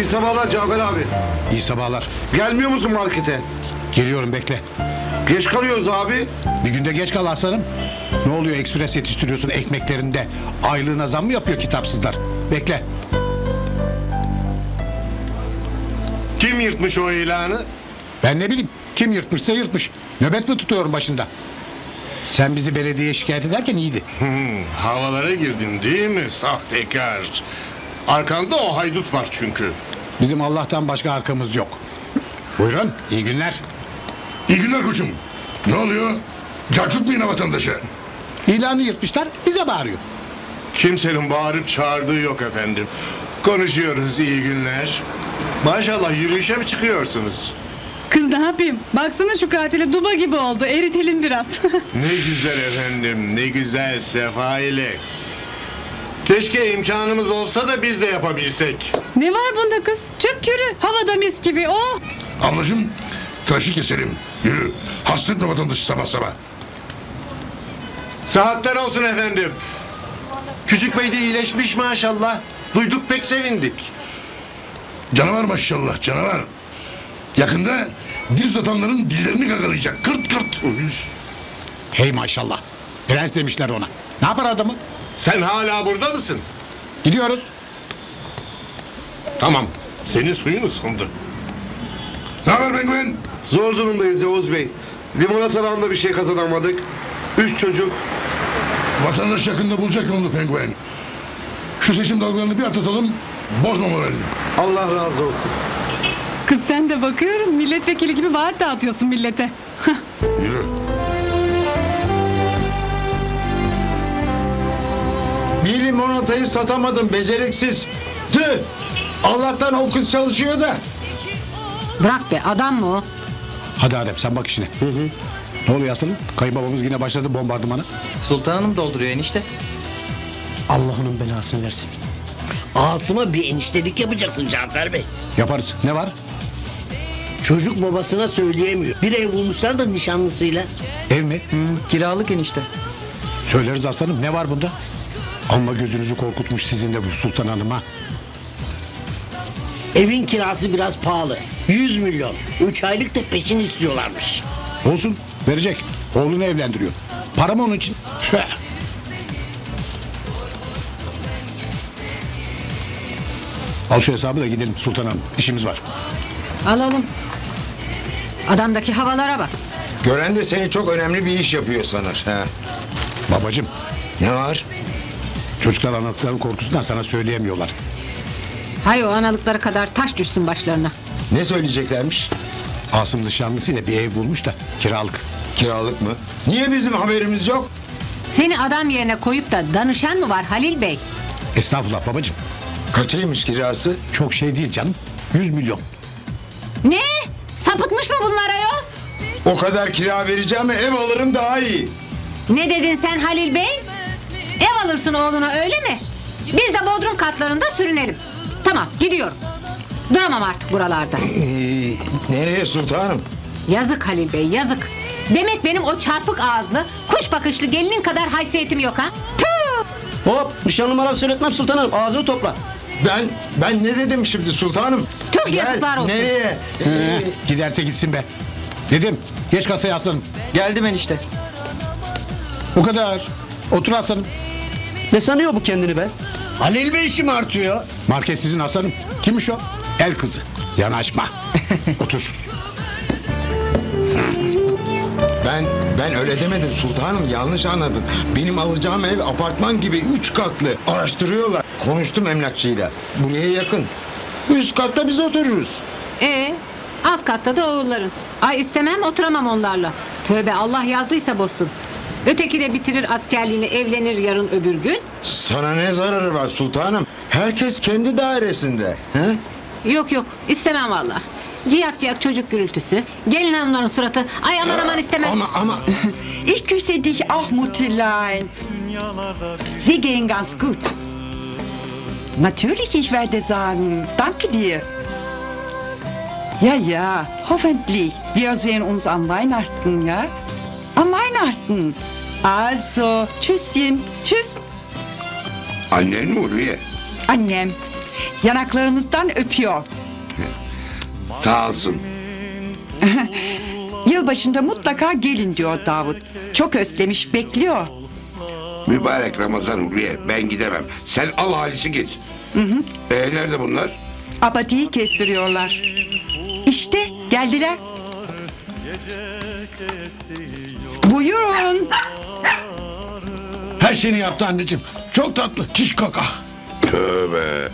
İyi sabahlar Cafer abi. İyi sabahlar. Gelmiyor musun markete? Geliyorum, bekle. Geç kalıyoruz abi. Bir günde geç kal aslanım. Ne oluyor, ekspres yetiştiriyorsun ekmeklerinde. Aylığına zam mı yapıyor kitapsızlar? Bekle. Kim yırtmış o ilanı? Ben ne bileyim. Kim yırtmışsa yırtmış. Nöbet mi tutuyorum başında? Sen bizi belediyeye şikayet ederken iyiydi. Havalara girdin değil mi sahtekar? Arkanda o haydut var çünkü. Bizim Allah'tan başka arkamız yok. Buyurun, iyi günler. İyi günler koçum. Ne oluyor? Çarçutmayın vatandaşı. İlanı yırtmışlar, bize bağırıyor. Kimsenin bağırıp çağırdığı yok efendim. Konuşuyoruz, iyi günler. Maşallah yürüyüşe mi çıkıyorsunuz? Kız ne yapayım? Baksana şu katile, duba gibi oldu. Eritelim biraz. Ne güzel efendim, ne güzel sefaile. Keşke imkanımız olsa da biz de yapabilsek. Ne var bunda kız? Çık yürü. Havada mis gibi. Oh. Ablacığım, tıraşı keselim. Yürü. Hasta etme vatandaşı sabah sabah. Sıhhatler olsun efendim. Küçük bey de iyileşmiş maşallah. Duyduk, pek sevindik. Canavar maşallah, canavar. Yakında dil satanların dillerini gagalayacak. Kırt kırt. Hey maşallah. Prens demişler ona. Ne yapar adamı? Sen hala burada mısın? Gidiyoruz. Tamam. Senin suyun ısındı. Ne haber Bengüen? Zor durumdayız Yavuz Bey. Limonatadan da bir şey kazanamadık. 3 çocuk. Vatandaş yakında bulacak yolunu Penguen. Şu seçim dalgalarını bir atlatalım. Bozma moralini. Allah razı olsun. Kız sen de bakıyorum milletvekili gibi vaat dağıtıyorsun millete. Yürü. Bir limonatayı satamadım beceriksiz. Tüh! Allah'tan o kız çalışıyor da. Bırak be, adam mı o? Hadi Adem sen bak işine. Hı. Ne oluyor aslanım? Kayınbabamız yine başladı bombardımana. Sultanım dolduruyor enişte. Allah onun belasını versin. Asım'a bir eniştelik yapacaksın Cafer Bey. Yaparız. Ne var? Çocuk babasına söyleyemiyor. Bir ev bulmuşlar da nişanlısıyla. Ev mi? Kiralık enişte. Söyleriz aslanım, ne var bunda? Amma gözünüzü korkutmuş sizin de bu Sultan Hanım'a. Evin kirası biraz pahalı. 100 milyon. 3 aylık da peşin istiyorlarmış. Olsun, verecek. Oğlunu evlendiriyor. Para mı onun için? Al şu hesabı da gidelim Sultan Hanım. İşimiz var. Alalım. Adamdaki havalara bak. Gören de seni çok önemli bir iş yapıyor sanır. He. Babacığım. Ne var? Çocuklar analıkların korkusundan sana söyleyemiyorlar. Hay o analıkları kadar taş düşsün başlarına. Ne söyleyeceklermiş? Asım nişanlısıyla bir ev bulmuş da kiralık. Kiralık mı? Niye bizim haberimiz yok? Seni adam yerine koyup da danışan mı var Halil Bey? Estağfurullah babacığım. Kaçaymış kirası? Çok şey değil canım. 100 milyon. Ne? Sapıtmış mı bunlar ayol? O kadar kira vereceğime ev alırım daha iyi. Ne dedin sen Halil Bey? Ev alırsın oğluna öyle mi? Biz de bodrum katlarında sürünelim. Tamam, gidiyorum. Duramam artık buralarda. Nereye sultanım? Yazık Halil Bey, yazık. Demek benim o çarpık ağızlı, kuş bakışlı gelinin kadar haysiyetim yok ha? Püh! Hop, bir şey numara söyletmem sultanım. Ağzını topla. Ben ne dedim şimdi sultanım? Tüh, yazıklar olsun. Nereye? Giderse gitsin be. Dedim, geç kasaya aslanım. Geldim enişte. O kadar. Otur aslanım. Ne sanıyor bu kendini be? Halil Bey işim artıyor. Market sizin aslanım. Kimmiş o? El kızı. Yanaşma. Otur. Ben öyle demedim sultanım, yanlış anladın. Benim alacağım ev apartman gibi 3 katlı. Araştırıyorlar. Konuştum emlakçıyla. Buraya yakın. 3 katta biz otururuz. Alt katta da oğulların. Ay istemem, oturamam onlarla. Tövbe, Allah yazdıysa bozsun. Öteki de bitirir askerliğini, evlenir yarın öbür gün. Sana ne zararı var sultanım? Herkes kendi dairesinde. He? Yok istemem vallahi. Ciyak çocuk gürültüsü. Gelin hanımların suratı. Ay aman istemem. Ama. Ich küsse dich auch Mutterlein. Sie gehen ganz gut. Natürlich ich werde sagen, danke dir. Ja, hoffentlich. Wir sehen uns an Weihnachten, ja? An Weihnachten. Also, tschüsschen, tschüss. Annen mi oraya? Annem. Yanaklarınızdan öpüyor. Sağ olsun. Yılbaşında mutlaka gelin diyor Davut. Çok özlemiş, bekliyor. Mübarek Ramazan Huriye, ben gidemem. Sen al Halis'i git. Hı hı. Nerede bunlar? Apatiyi kestiriyorlar. İşte geldiler. Buyurun. Her şeyini yaptı anneciğim. Çok tatlı, çiş kaka. Tövbe.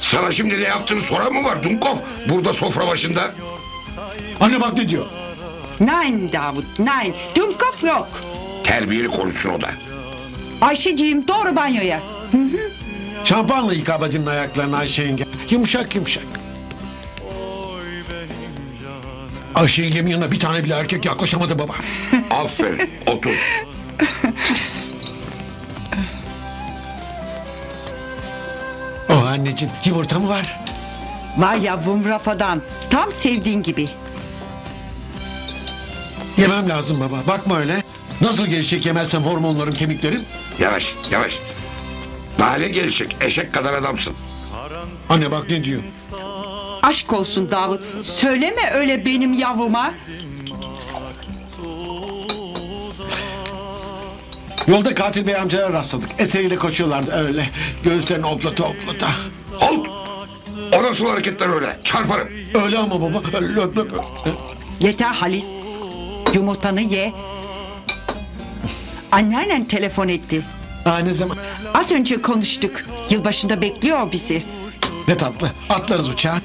Sana şimdi ne yaptığını soran mı var Dunkov? Burada sofra başında. Anne bak ne diyor. Nein Davut, nein. Dunkov yok. Terbiyeli konuşsun o da. Ayşeciğim doğru banyoya. Hı hı. Şampuanla yıka bacının ayaklarını Ayşe yenge. Yumuşak yumuşak. Ayşe yengemin yanına bir tane bile erkek yaklaşamadı baba. Aferin, otur. Oh anneciğim, yumurta mı var? Var yavrum rafadan. Tam sevdiğin gibi. Yemem lazım baba, bakma öyle. Nasıl gelişecek yemezsem hormonlarım, kemiklerim? Yavaş, yavaş. Hale gelişecek, eşek kadar adamsın. Anne bak ne diyor? Aşk olsun Davut, söyleme öyle benim yavruma. Yolda Katil Bey amcalara rastladık. Eseriyle koşuyorlardı öyle. Göğüslerini oplata oplata. Halt! O nasıl hareketler öyle? Çarparım. Öyle ama baba. Löp löp. Yeter Halis. Yumurtanı ye. Anneannen telefon etti. Aa, ne zaman? Az önce konuştuk. Yılbaşında bekliyor bizi. Ne tatlı. Atlarız uçağa.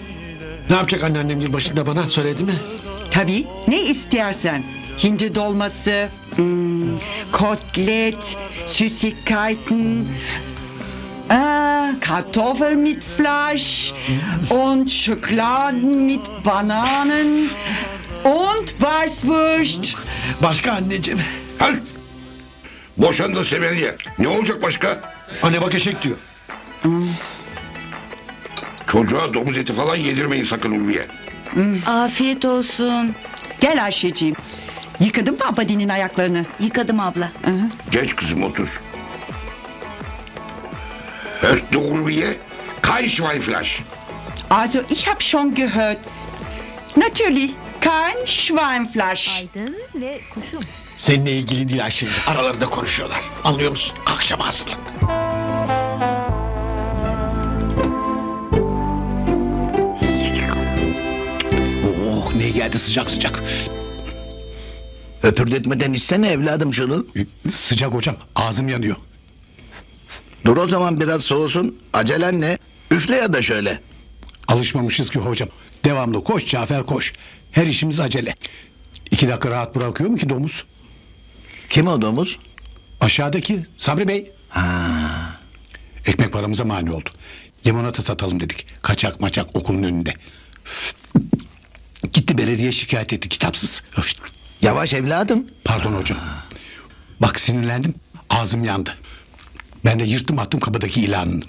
Ne yapacak anneannem yılbaşında bana? Söyledi mi? Tabii. Ne istersen. Hindi dolması... Kotlet, Süßigkeiten, Kartoffeln mit Fleisch und Schokoladen mit Bananen und Weißwurst. Başka anneciğim? Hal! Boşan da seveni ye. Ne olacak başka? Anne bak eşek diyor. Çocuğa domuz eti falan yedirmeyin sakın Hürriye. Afiyet olsun. Gel Ayşeciğim. Yıkadın mı Abadi'nin ayaklarını? Yıkadım abla. Hı -hı. Geç kızım otur. Hört Nuriye, kein Schweinfleisch. Also ich hab schon gehört. Natürlich kein Schweinfleisch. Aydın ve kuşum. Seninle ilgili değil Ayşe. Aralarında konuşuyorlar. Anlıyor musun? Akşama hazırlık. Oh ne geldi sıcak sıcak. Öpürdetmeden içsene evladım şunu. Sıcak hocam, ağzım yanıyor. Dur o zaman biraz soğusun, acelen ne? Üfle ya da şöyle. Alışmamışız ki hocam. Devamlı koş Cafer koş. Her işimiz acele. 2 dakika rahat bırakıyor mu ki domuz? Kim o domuz? Aşağıdaki Sabri Bey. Ha. Ekmek paramıza mani oldu. Limonata satalım dedik. Kaçak maçak okulun önünde. Gitti belediye şikayet etti kitapsız. Yavaş evladım. Pardon hocam. Bak sinirlendim. Ağzım yandı. Ben de yırttım attım kapıdaki ilanını.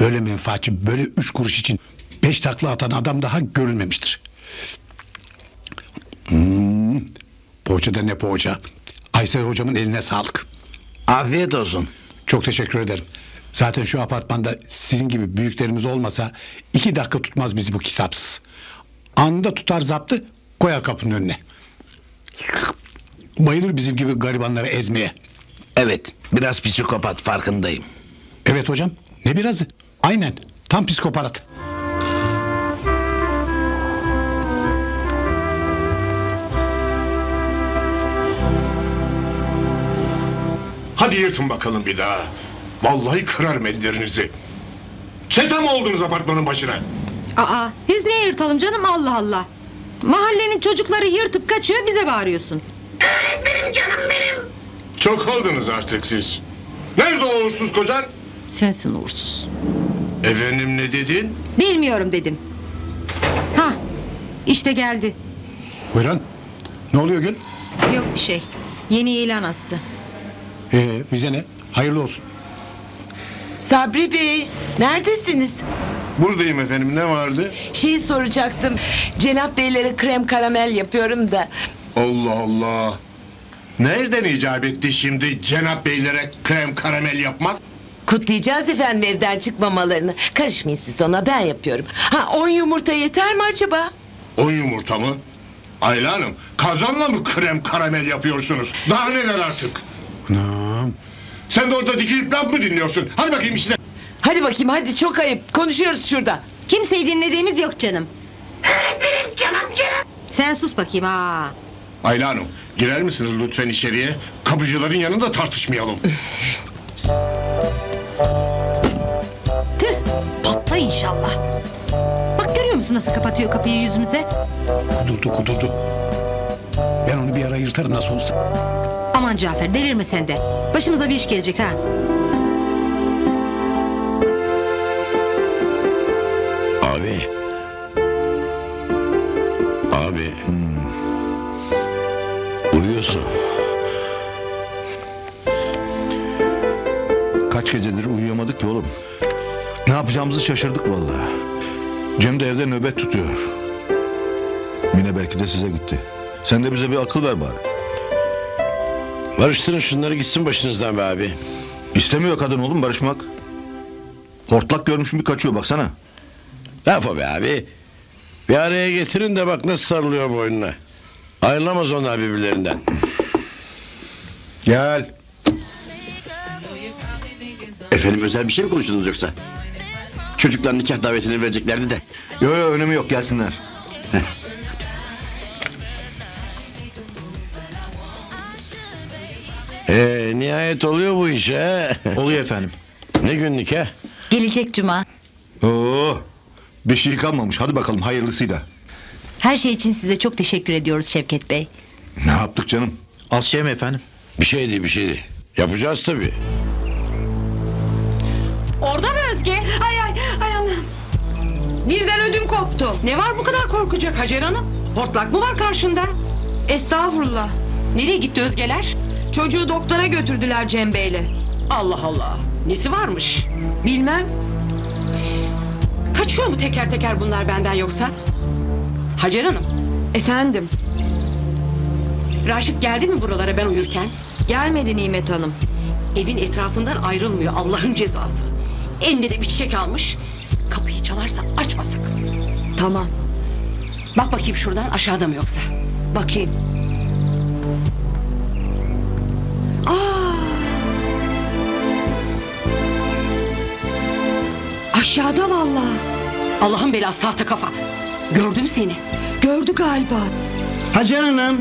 Böyle menfaatçi böyle 3 kuruş için 5 takla atan adam daha görülmemiştir. Poğaça da ne poğaça. Aysel hocamın eline sağlık. Afiyet olsun. Çok teşekkür ederim. Zaten şu apartmanda sizin gibi büyüklerimiz olmasa 2 dakika tutmaz bizi bu kitapsız. Anında tutar zaptı koyar kapının önüne. Bayılır bizim gibi garibanları ezmeye. Evet, biraz psikopat farkındayım. Evet hocam, ne birazı? Aynen, tam psikopat. Hadi yırtın bakalım bir daha. Vallahi kırarım ellerinizi. Çete mi oldunuz apartmanın başına? Aa, biz niye yırtalım canım Allah Allah. Mahallenin çocukları yırtıp kaçıyor, bize bağırıyorsun. Öğretmenim canım benim. Çok oldunuz artık siz. Nerede o uğursuz kocan? Sensin uğursuz. Efendim ne dedin? Bilmiyorum dedim. Ha, işte geldi. Buyurun. Ne oluyor Gül? Yok bir şey. Yeni ilan astı. Bize ne? Hayırlı olsun. Sabri Bey, neredesiniz? Buradayım efendim, ne vardı? Şeyi soracaktım, Cenap Beylere krem karamel yapıyorum da. Allah Allah! Nereden icap etti şimdi Cenap Beylere krem karamel yapmak? Kutlayacağız efendim evden çıkmamalarını. Karışmayın siz ona, ben yapıyorum. Ha, 10 yumurta yeter mi acaba? 10 yumurta mı? Ayla Hanım, kazanla mı krem karamel yapıyorsunuz? Daha neler artık? Anam. Sen de orada dikilip laf mı dinliyorsun? Hadi bakayım işte. Hadi bakayım, hadi, çok ayıp. Konuşuyoruz şurada. Kimseyi dinlediğimiz yok canım. Öğretmenim, canım. Sen sus bakayım ha. Ayla Hanım, girer misiniz lütfen içeriye? Kapıcıların yanında tartışmayalım. Tüh, patla inşallah. Bak görüyor musun nasıl kapatıyor kapıyı yüzümüze? Kudurdu. Ben onu bir ara yırtarım nasıl olsa. Aman Cafer, delirme sen de. Başımıza bir iş gelecek ha. Abi. Uyuyorsun. Kaç gecedir uyuyamadık ki oğlum. Ne yapacağımızı şaşırdık vallahi. Cem de evde nöbet tutuyor. Mine belki de size gitti. Sen de bize bir akıl ver bari. Barıştırın şunları gitsin başınızdan be abi. İstemiyor kadın oğlum barışmak. Hortlak görmüş mü kaçıyor baksana. Lafa be abi. Bir araya getirin de bak nasıl sarılıyor boynuna. Ayrılamaz onlar birbirlerinden. Gel. Efendim özel bir şey mi konuştunuz yoksa? Çocuklar nikah davetini vereceklerdi de. Yo önemi yok, gelsinler. Heh. Nihayet oluyor bu iş he? Oluyor efendim. Ne gün nikah? Gelecek cuma. Oo. Bir şey kalmamış, hadi bakalım hayırlısıyla. Her şey için size çok teşekkür ediyoruz Şevket Bey. Ne yaptık canım? Az şey mi efendim? Bir şeydi. Yapacağız tabii. Orada mı Özge? Ay Allah'ım. Birden ödüm koptu. Ne var bu kadar korkacak Hacer Hanım? Hortlak mı var karşında? Estağfurullah. Nereye gitti Özgeler? Çocuğu doktora götürdüler Cem Bey'le. Allah Allah. Nesi varmış? Bilmem. Kaçıyor mu teker teker bunlar benden yoksa? Hacer Hanım. Efendim? Raşit geldi mi buralara ben uyurken? Gelmedi Nimet Hanım. Evin etrafından ayrılmıyor Allah'ın cezası. Eline de bir çiçek almış. Kapıyı çalarsa açma sakın. Tamam. Bak bakayım şuradan aşağıda mı yoksa? Bakayım. Aşağıda vallahi. Allah'ın belası tahta kafa. Gördüm seni. Gördü galiba. Hacer Hanım.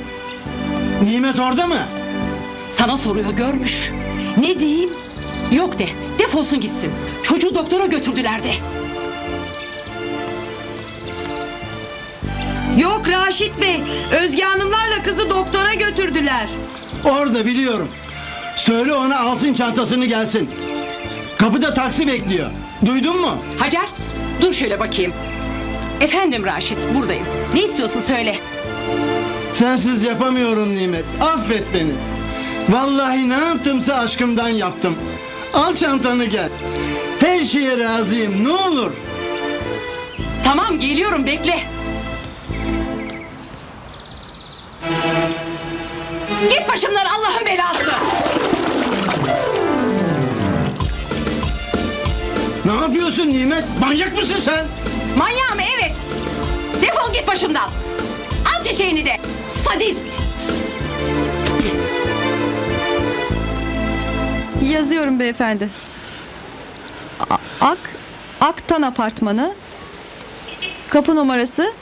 Nimet orada mı? Sana soruyor, görmüş. Ne diyeyim? Yok de. Defolsun gitsin. Çocuğu doktora götürdüler de. Yok Raşit Bey. Özge Hanımlarla kızı doktora götürdüler. Orada biliyorum. Söyle ona alsın çantasını gelsin. Kapıda taksi bekliyor. Duydun mu? Hacer, dur şöyle bakayım. Efendim Raşit, buradayım. Ne istiyorsun söyle. Sensiz yapamıyorum Nimet, affet beni. Vallahi ne yaptımsa aşkımdan yaptım. Al çantanı gel. Her şeye razıyım, ne olur. Tamam, geliyorum, bekle. Git başımdan Allah'ın belası. Ne yapıyorsun Nimet? Manyak mısın sen? Manyağım evet. Defol git başımdan. Al çiçeğini de. Sadist. Yazıyorum beyefendi. Aktan apartmanı. Kapı numarası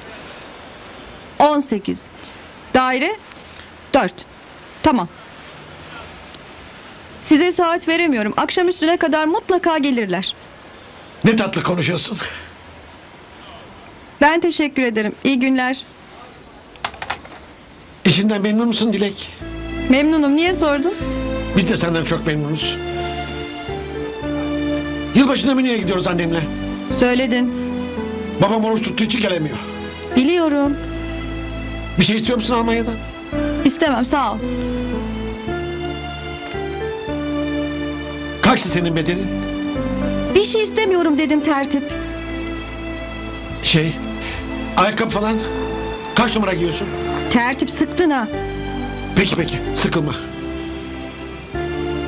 18. Daire 4. Tamam. Size saat veremiyorum. Akşam üstüne kadar mutlaka gelirler. Ne tatlı konuşuyorsun. Ben teşekkür ederim. İyi günler. İşinden memnun musun Dilek? Memnunum. Niye sordun? Biz de senden çok memnunuz. Yılbaşında Mine'ye gidiyoruz annemle. Söyledin. Babam oruç tuttuğu için gelemiyor. Biliyorum. Bir şey istiyor musun Almanya'dan? İstemem, sağ ol. Kaçtı senin bedelin? Bir şey istemiyorum dedim tertip. Ayakkabı falan. Kaç numara giyiyorsun? Tertip sıktın ha. Peki sıkılma.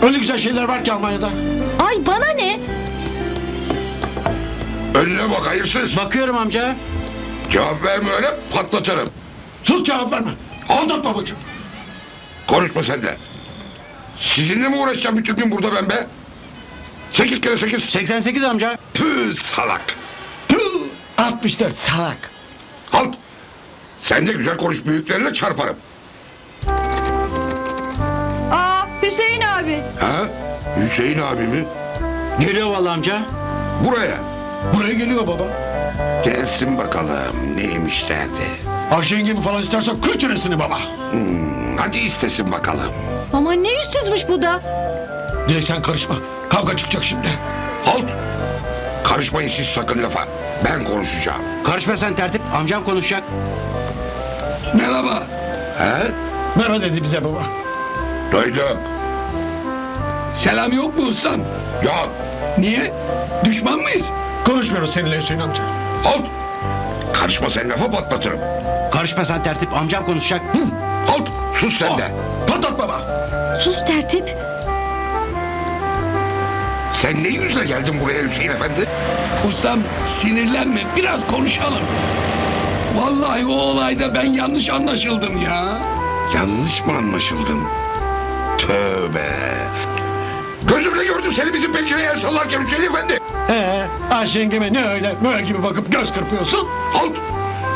Öyle güzel şeyler var ki Almanya'da. Ay Ay bana ne? Önüne bak hayırsız. Bakıyorum amca. Cevap verme öyle patlatırım. Sus, cevap verme. Aldatma bacım. Konuşma sen de. Sizinle mi uğraşacağım bütün gün burada ben be? 8 kere 8. 88 amca. Tüh salak. Tüh. 64 salak. Kalk. Sen de güzel konuş, büyüklerine çarparım. Aa, Hüseyin abi. Ha? Hüseyin abi mi? Geliyor vallahi amca. Buraya. Buraya geliyor baba. Gelsin bakalım neymiş derdi. Arşengimi falan isterse kır çenesini baba. Hadi istesin bakalım. Ama ne yüzsüzmüş bu da. Direkt sen karışma. Kavga çıkacak şimdi. Halt. Karışmayın siz sakın lafa. Ben konuşacağım. Karışma sen tertip. Amcam konuşacak. Merhaba. He? Merhaba dedi bize baba. Duyduk. Selam yok mu ustam? Yok. Niye? Düşman mıyız? Konuşmuyoruz seninle Hüseyin amca. Halt. Karışma sen lafa patlatırım. Karışma sen tertip. Amcam konuşacak. Halt. Sus sen de. Patlat baba. Sus tertip. Sen ne yüzle geldin buraya Hüseyin efendi? Ustam sinirlenme, biraz konuşalım. Vallahi o olayda ben yanlış anlaşıldım ya. Yanlış mı anlaşıldım? Tövbe. Gözümle gördüm seni bizim pencereye el sallarken Hüseyin efendi. Ayşengime ne öyle möğe gibi bakıp göz kırpıyorsun? Halt!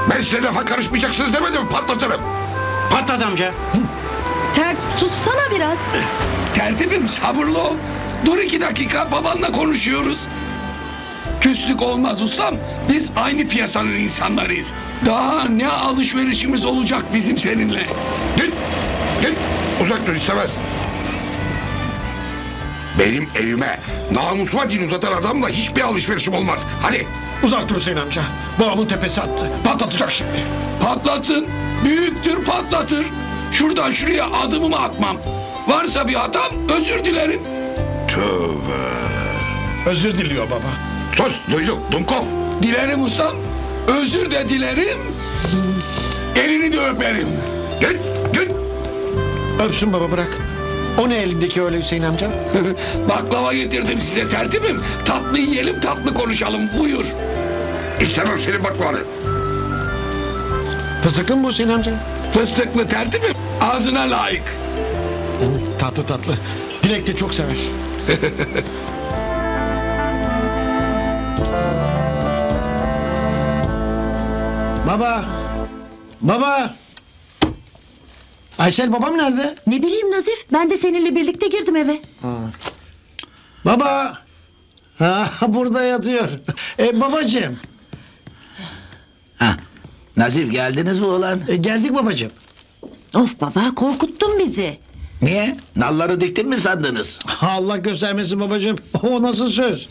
Ben size lafa karışmayacaksınız demedim, patlatırım. Patlat amca. Tertip sussana biraz. Tertipim sabırlı ol. Dur 2 dakika, babanla konuşuyoruz. Küslük olmaz ustam. Biz aynı piyasanın insanlarıyız. Daha ne alışverişimiz olacak bizim seninle. Git. Git. Uzak dur, istemez. Benim evime, namusuma dil uzatan adamla hiçbir alışverişim olmaz. Hadi. Uzak dur Hüseyin amca. Babamın tepesi attı. Patlatacak şimdi. Patlatsın. Büyüktür patlatır. Şuradan şuraya adımımı atmam. Varsa bir hatam özür dilerim. Tövbe. Özür diliyor baba. Sus, duydum Dumkov. Dilerim ustam. Özür de dilerim. Elini de öperim. Git, git. Öpsün baba, bırak. O ne elindeki öyle Hüseyin amca? Baklava getirdim size tertibim. Tatlı yiyelim, tatlı konuşalım. Buyur. İstemem senin baklavanı. Fıstıklı mı bu Hüseyin amca? Fıstıklı tertibim. Ağzına layık. Tatlı tatlı. Dilek de çok sever. Baba! Baba! Aysel babam nerede? Ne bileyim Nazif, ben de seninle birlikte girdim eve. Baba! Burada yatıyor. Babacığım! Nazif geldiniz mi oğlan? Geldik babacığım. Of baba, korkuttun bizi. Niye? Nalları diktin mi sandınız? Allah göstermesin babacığım. O nasıl söz?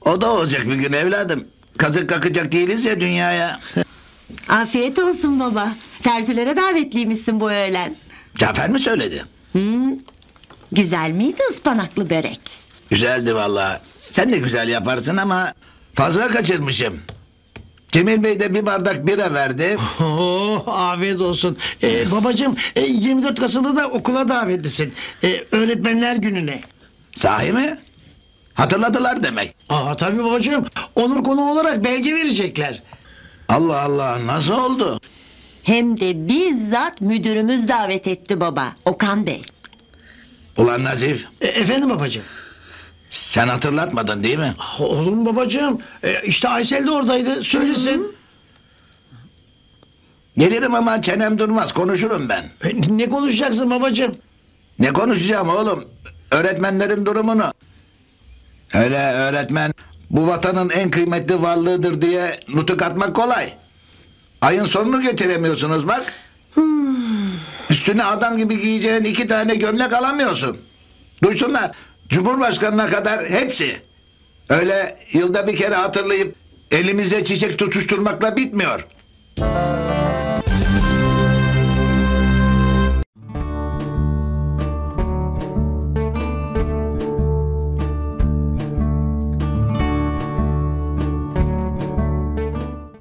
O da olacak bir gün evladım. Kazık kakacak değiliz ya dünyaya. Afiyet olsun baba. Terzilere davetliymişsin bu öğlen. Cafer mi söyledi? Güzel miydi ıspanaklı börek? Güzeldi vallahi. Sen de güzel yaparsın ama fazla kaçırmışım. Cemil Bey de bir bardak bira verdi. Oh, afiyet olsun. Babacığım 24 Kasım'da da okula davetlisin. Öğretmenler gününe. Sahi mi? Hatırladılar demek. Tabii babacığım. Onur konuğu olarak belge verecekler. Allah Allah, nasıl oldu? Hem de bizzat müdürümüz davet etti baba. Okan Bey. Ulan Nazif. Efendim babacığım. Sen hatırlatmadın değil mi? Olur mu babacığım? İşte Aysel de oradaydı. Söylesin. Gelirim ama çenem durmaz. Konuşurum ben. Ne konuşacaksın babacığım? Ne konuşacağım oğlum? Öğretmenlerin durumunu. Öyle öğretmen bu vatanın en kıymetli varlığıdır diye nutuk atmak kolay. Ayın sonunu getiremiyorsunuz bak. Üstüne adam gibi giyeceğin 2 tane gömlek alamıyorsun. Duysunlar. Cumhurbaşkanına kadar hepsi. Öyle yılda bir kere hatırlayıp elimize çiçek tutuşturmakla bitmiyor.